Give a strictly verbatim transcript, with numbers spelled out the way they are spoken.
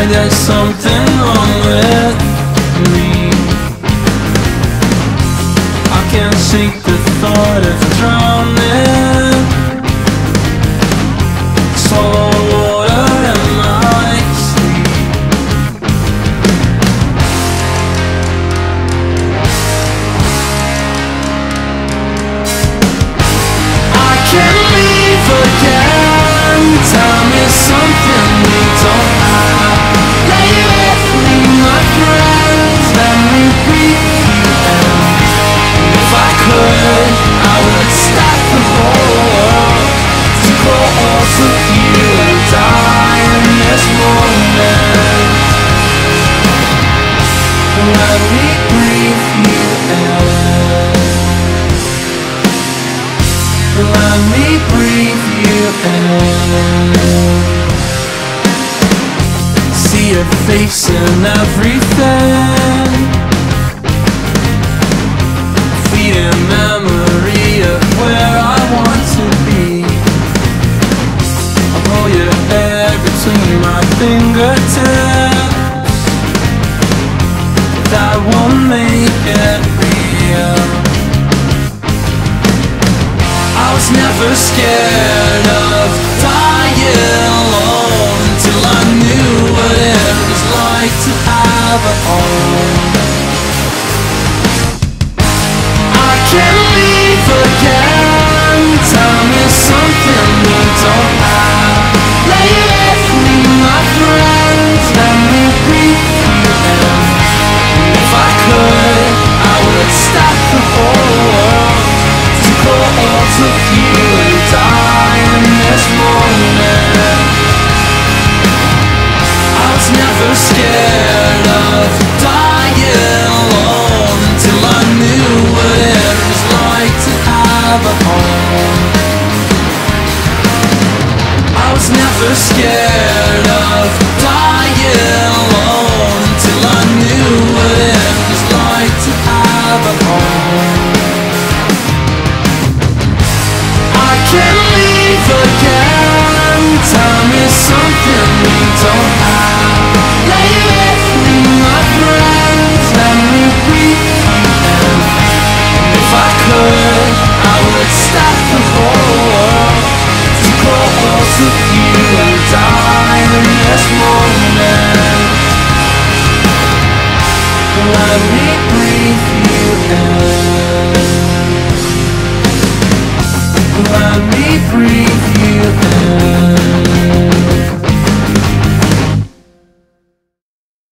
why there's something wrong with me. I can't shake the thought of drowning. Swallow water in my sleep. I can't leave again. Tell me something we don't have. Lay with me, my friends. Let me breathe you in. If I could, I would stop the whole world to close with you and die in this moment. Let me breathe you in. Let me breathe you in. Your face and everything, fleeting memory of where I want to be. I'll hold your hair between my fingertips. That won't make it real. I was never scared of dying alone till I knew what it like to have a home. I can't leave again. Tell me something we don't have. Lay with me, my friends. Let me breathe you in. If I could, I would stop the whole world to close with you and die in this moment. I was never scared of dying alone till I knew what it was like to have a home. I was never scared of dying alone till I knew what it was like to have a home. I can't leave again. Tell me something we don't have. Lay with me, my friends. Let me breathe you in. If I could, I would stop the whole.